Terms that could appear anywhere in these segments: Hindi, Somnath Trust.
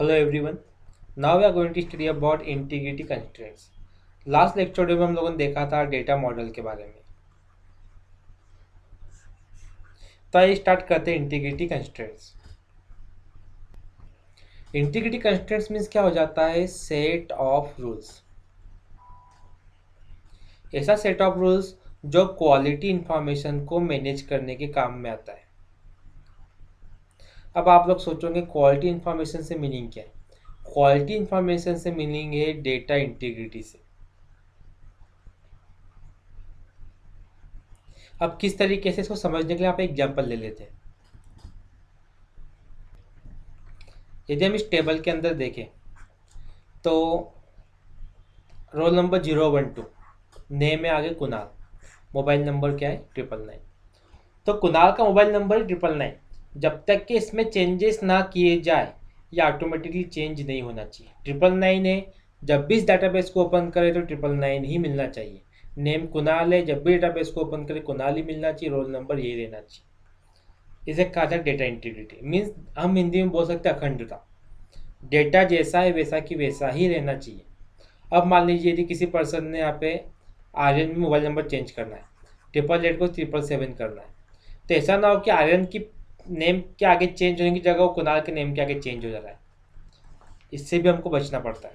Hello everyone, now we are going to study about integrity constraints. Last lecture में हम लोगों ने देखा था डेटा मॉडल के बारे में। तो आइए स्टार्ट करते हैं integrity constraints. Integrity constraints means क्या हो जाता है? Set of rules. ऐसा सेट ऑफ रूल्स जो क्वालिटी इंफॉर्मेशन को मैनेज करने के काम में आता है। अब आप लोग सोचोगे क्वालिटी इंफॉर्मेशन से मीनिंग क्या है? क्वालिटी इंफॉर्मेशन से मीनिंग है डेटा इंटीग्रिटी से। अब किस तरीके से इसको समझने के लिए आप एग्जांपल ले लेते हैं। यदि हम इस टेबल के अंदर देखें तो रोल नंबर 012, नेम है आगे कुणाल, मोबाइल नंबर क्या है 999। तो कुणाल का मोबाइल नंबर है 999। जब तक कि इसमें चेंजेस ना किए जाए, ये ऑटोमेटिकली चेंज नहीं होना चाहिए। 999 है, जब भी इस डाटाबेस को ओपन करें तो 999 ही मिलना चाहिए। नेम कुणाल है, जब भी डाटाबेस को ओपन करें कुणाल ही मिलना चाहिए। रोल नंबर यही रहना चाहिए। इसे कहा जाता है डेटा इंटीग्रिटी। मीन्स हम हिंदी में बोल सकते हैं अखंडता। डेटा जैसा है वैसा कि वैसा ही रहना चाहिए। अब मान लीजिए यदि किसी पर्सन ने यहाँ पे आर्यन में मोबाइल नंबर चेंज करना है, 888 को 777 करना है, तो ऐसा ना हो कि आर्यन की नेम के आगे चेंज होने की जगह वो कुणाल के नेम के आगे चेंज हो जा रहा है। इससे भी हमको बचना पड़ता है।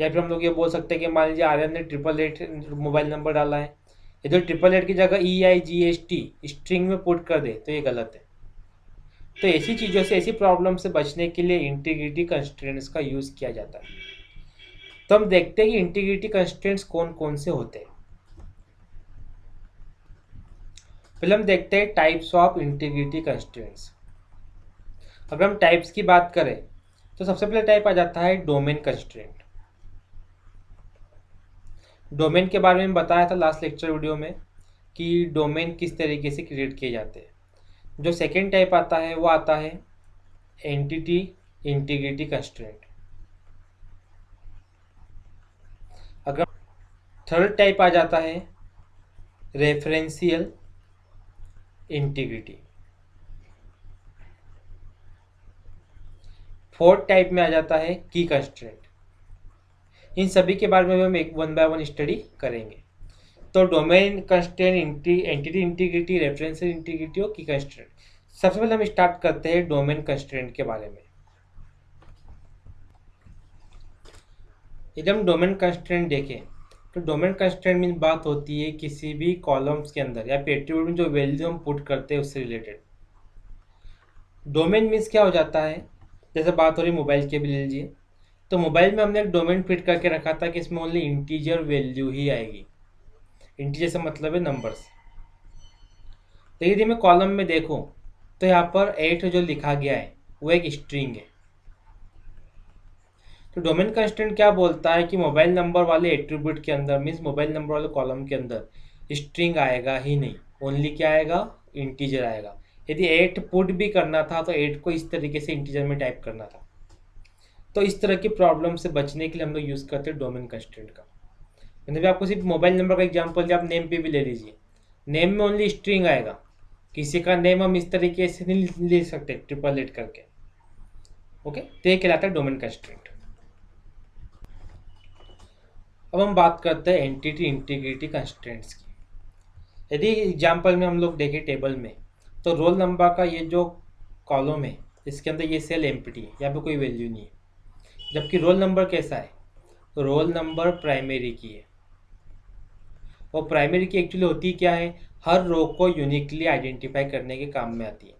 या फिर हम लोग ये बोल सकते हैं कि मान लीजिए आर्यन ने 888 मोबाइल नंबर डाला है, यदि 888 की जगह EIGST स्ट्रिंग में पुट कर दे तो ये गलत है। तो ऐसी चीज़ों से, ऐसी प्रॉब्लम से बचने के लिए इंटीग्रिटी कंस्ट्रेंट्स का यूज़ किया जाता है। तो हम देखते हैं कि इंटीग्रिटी कंस्ट्रेंट्स कौन कौन से होते हैं। पहले हम देखते हैं टाइप्स ऑफ इंटीग्रिटी कंस्ट्रेंट्स। अगर हम टाइप्स की बात करें तो सबसे पहले टाइप आ जाता है डोमेन कंस्ट्रेंट। डोमेन के बारे में बताया था लास्ट लेक्चर वीडियो में कि डोमेन किस तरीके से क्रिएट किए जाते हैं। जो सेकेंड टाइप आता है वो आता है एंटिटी इंटीग्रिटी कंस्ट्रेंट। अगर थर्ड टाइप आ जाता है रेफरेंशियल इंटीग्रिटी। फोर्थ टाइप में आ जाता है की कंस्ट्रेंट। इन सभी के बारे में हम एक वन बाय वन स्टडी करेंगे। तो domain constraint, entity integrity, reference integrity और की कंस्ट्रेंट। सबसे पहले हम स्टार्ट करते हैं डोमेन कंस्ट्रेंट के बारे में। यदि हम डोमेन कंस्ट्रेंट देखें तो डोमेन कंस्ट्रेंट में बात होती है किसी भी कॉलम्स के अंदर या फिर एट्रीब्यूट में जो वैल्यू हम पुट करते हैं उससे रिलेटेड। डोमेन मीन्स क्या हो जाता है? जैसे बात हो रही मोबाइल के भी ले लीजिए, तो मोबाइल में हमने एक डोमेन फिट करके रखा था कि इसमें ओनली इंटीजर वैल्यू ही आएगी। इंटीजर से मतलब है नंबर्स। लेकिन यदि मैं कॉलम में देखूँ तो यहाँ पर 8 जो लिखा गया है वो एक स्ट्रिंग है। तो डोमेन कंस्ट्रेंट क्या बोलता है कि मोबाइल नंबर वाले एट्रीब्यूट के अंदर, मीन्स मोबाइल नंबर वाले कॉलम के अंदर स्ट्रिंग आएगा ही नहीं, ओनली क्या आएगा? इंटीजर आएगा। यदि 8 पुट भी करना था तो 8 को इस तरीके से इंटीजर में टाइप करना था। तो इस तरह की प्रॉब्लम से बचने के लिए हम लोग यूज़ करते हैं डोमेन कंस्ट्रेंट का। मैंने भी आपको सिर्फ मोबाइल नंबर का एग्जाम्पल दिया, आप नेम पे भी ले लीजिए। नेम में ओनली स्ट्रिंग आएगा, किसी का नेम हम इस तरीके से नहीं ले सकते 888 करके। ओके, तो ये कहलाता है डोमेन कंस्ट्रेंट। अब हम बात करते हैं एंटिटी इंटीग्रिटी कंस्ट्रेंट्स की। यदि एग्जांपल में हम लोग देखें टेबल में तो रोल नंबर का ये जो कॉलम है इसके अंदर ये सेल एम्प्टी है, यहाँ पे कोई वैल्यू नहीं है। जबकि रोल नंबर कैसा है? रोल नंबर प्राइमरी की है। और प्राइमरी की एक्चुअली होती क्या है? हर रो को यूनिकली आइडेंटिफाई करने के काम में आती है।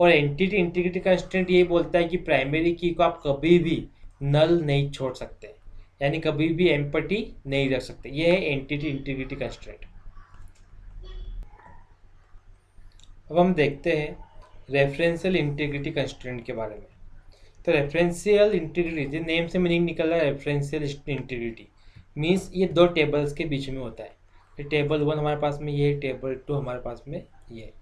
और एंटिटी इंटीग्रिटी कंस्ट्रेंट यही बोलता है कि प्राइमरी की को आप कभी भी नल नहीं छोड़ सकते, यानी कभी भी एम्पटी नहीं रख सकते। ये है एंटिटी इंटीग्रिटी कंस्ट्रेंट। अब हम देखते हैं रेफरेंशियल इंटीग्रिटी कंस्ट्रेंट के बारे में। तो रेफरेंशियल इंटीग्रिटी, नेम से मीनिंग निकल रहा है रेफरेंशियल इंटीग्रिटी, मीन्स ये दो टेबल्स के बीच में होता है। ये टेबल 1 हमारे पास में, ये टेबल 2 हमारे पास में। ये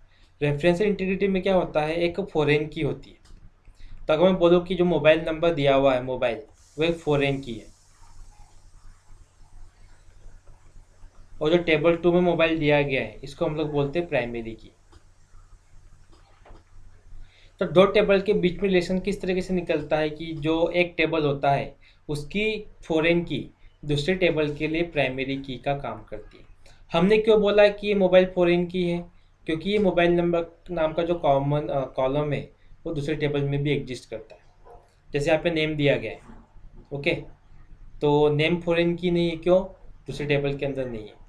रेफरेंशियल इंटीग्रिटी में क्या होता है? एक फॉरेन की होती है। तो अगर मैं बोलूँ कि जो मोबाइल नंबर दिया हुआ है मोबाइल, वो एक फॉरेन की है। और जो टेबल 2 में मोबाइल दिया गया है इसको हम लोग बोलते हैं प्राइमरी की। तो दो टेबल के बीच में रिलेशन किस तरीके से निकलता है कि जो एक टेबल होता है उसकी फॉरेन की दूसरे टेबल के लिए प्राइमरी की का काम करती है। हमने क्यों बोला कि ये मोबाइल फॉरेन की है, क्योंकि ये मोबाइल नंबर नाम का जो कॉमन कॉलम है वो दूसरे टेबल में भी एग्जिस्ट करता है। जैसे यहाँ पे नेम दिया गया है, ओके, तो नेम फॉरेन की नहीं है, क्यों? दूसरे टेबल के अंदर नहीं है।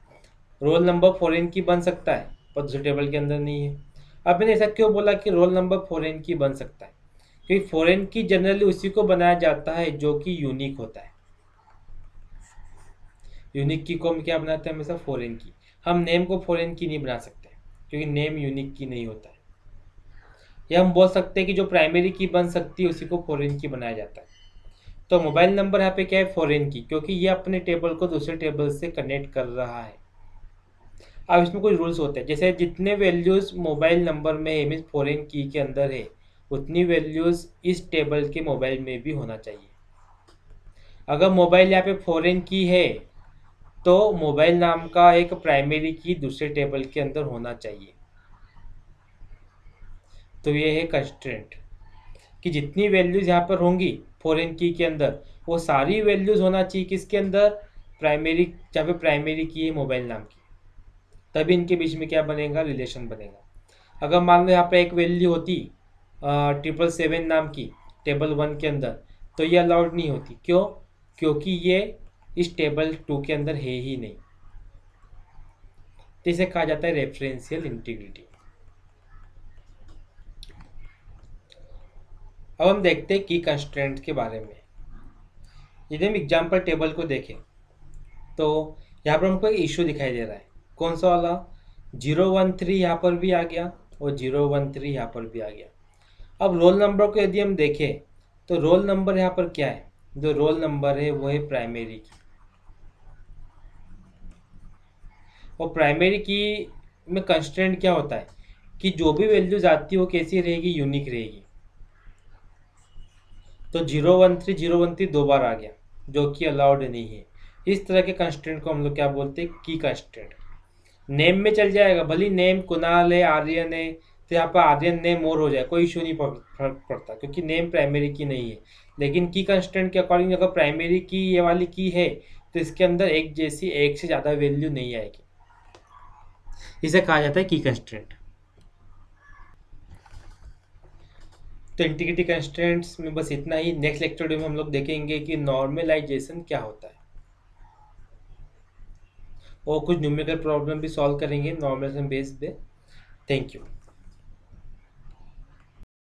रोल नंबर फॉरेन की बन सकता है पर दूसरे टेबल के अंदर नहीं है। अब मैंने ऐसा क्यों बोला कि रोल नंबर फॉरेन की बन सकता है? क्योंकि फॉरेन की जनरली उसी को बनाया जाता है जो कि यूनिक होता है। यूनिक की को हम क्या बनाते हैं हमेशा? फॉरेन की। हम नेम को फॉरेन की नहीं बना सकते क्योंकि नेम यूनिक की नहीं होता है। या हम बोल सकते हैं कि जो प्राइमरी की बन सकती है उसी को फॉरेन की बनाया जाता है। तो मोबाइल नंबर यहाँ पे क्या है? फॉरेन की, क्योंकि ये अपने टेबल को दूसरे टेबल से कनेक्ट कर रहा है। अब इसमें कुछ रूल्स होते हैं, जैसे जितने वैल्यूज़ मोबाइल नंबर में है मीन्स फॉरेन की के अंदर है उतनी वैल्यूज़ इस टेबल के मोबाइल में भी होना चाहिए। अगर मोबाइल यहाँ पे फॉरेन की है तो मोबाइल नाम का एक प्राइमरी की दूसरे टेबल के अंदर होना चाहिए। तो ये है कंस्ट्रेंट कि जितनी वैल्यूज़ यहाँ पर होंगी फॉरेन की के अंदर वो सारी वैल्यूज़ होना चाहिए किसके अंदर? प्राइमरी, जहाँ पे प्राइमरी की है मोबाइल नाम की, तभी इनके बीच में क्या बनेगा? रिलेशन बनेगा। अगर मान लो यहाँ पर एक वैल्यू होती 777 नाम की टेबल 1 के अंदर, तो ये अलाउड नहीं होती। क्यों? क्योंकि ये इस टेबल 2 के अंदर है ही नहीं। तो इसे कहा जाता है रेफरेंशियल इंटीग्रिटी। अब हम देखते हैं की कंस्ट्रेंट के बारे में। यदि हम एग्जाम्पल टेबल को देखें तो यहाँ पर हमको एक इशू दिखाई दे रहा है। कौन सा वाला? 013 यहाँ पर भी आ गया और 013 यहाँ पर भी आ गया। अब रोल नंबर को यदि हम देखें तो रोल नंबर यहाँ पर क्या है? जो रोल नंबर है वो है प्राइमरी की, और प्राइमरी की में कंस्ट्रेंट क्या होता है कि जो भी वैल्यूज आती है वो कैसी रहेगी? यूनिक रहेगी। तो 013 दो बार आ गया जो कि अलाउड नहीं है। इस तरह के कंस्ट्रेंट को हम लोग क्या बोलते हैं? की कंस्ट्रेंट। नेम में चल जाएगा, भले नेम कुनाल है, आर्यन है, तो यहाँ पर आर्यन नेम और हो जाए कोई इशू नहीं पड़ता क्योंकि नेम प्राइमरी की नहीं है। लेकिन की कंस्ट्रेंट के अकॉर्डिंग अगर प्राइमरी की ये वाली की है तो इसके अंदर एक जैसी एक से ज़्यादा वैल्यू नहीं आएगी। इसे कहा जाता है की कंस्ट्रेंट। तो इंटीग्रिटी कंस्ट्रेंट्स में बस इतना ही। नेक्स्ट लेक्चर में हम लोग देखेंगे कि नॉर्मलाइजेशन क्या होता है और कुछ न्यूमेरिकल प्रॉब्लम भी सॉल्व करेंगे नॉर्मलाइजेशन बेस्ड पे। Thank you.